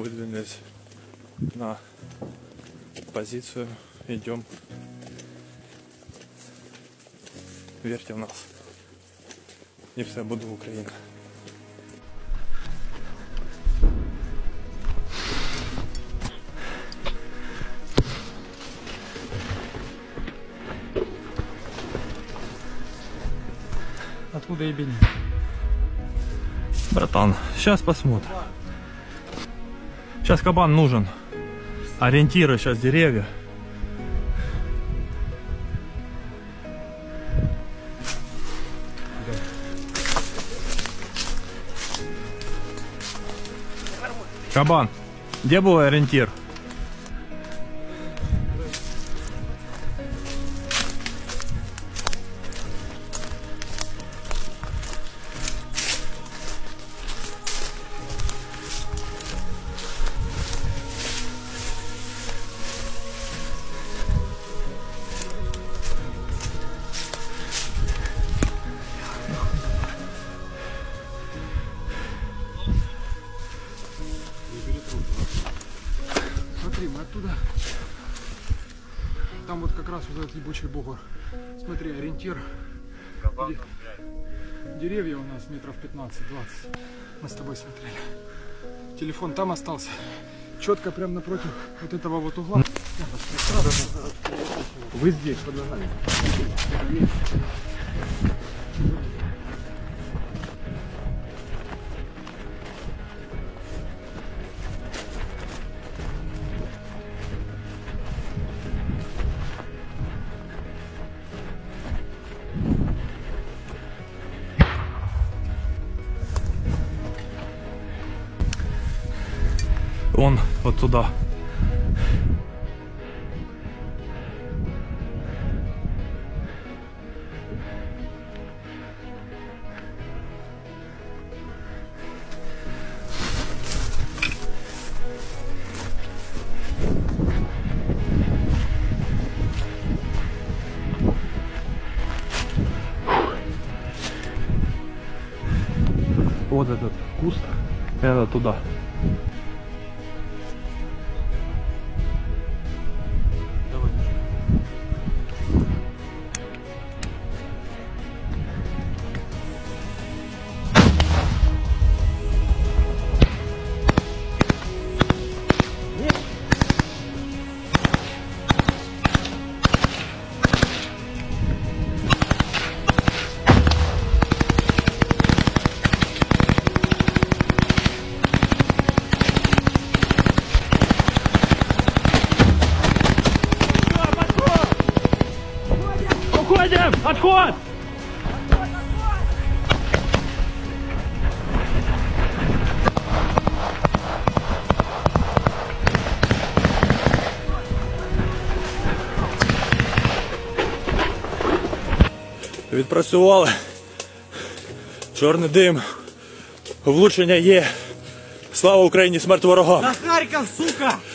выдвинуть на позицию. Идем. Верьте в нас. И все буде Україна. Откуда ебень? Братан, сейчас посмотрим. Сейчас кабан нужен. Ориентиры сейчас деревья. Кабан, где был ориентир? Там вот как раз вот этот ебучий бугор. Смотри, ориентир. Деревья у нас метров 15-20. Мы с тобой смотрели. Телефон там остался. Четко прям напротив вот этого вот угла. Вы здесь, под ногами. Он вот туда. Вот этот куст, это туда. Отход! Відпрацювали. Чорний дим. Влучення є. Слава Україні, смерть ворогам. На Харків, сука!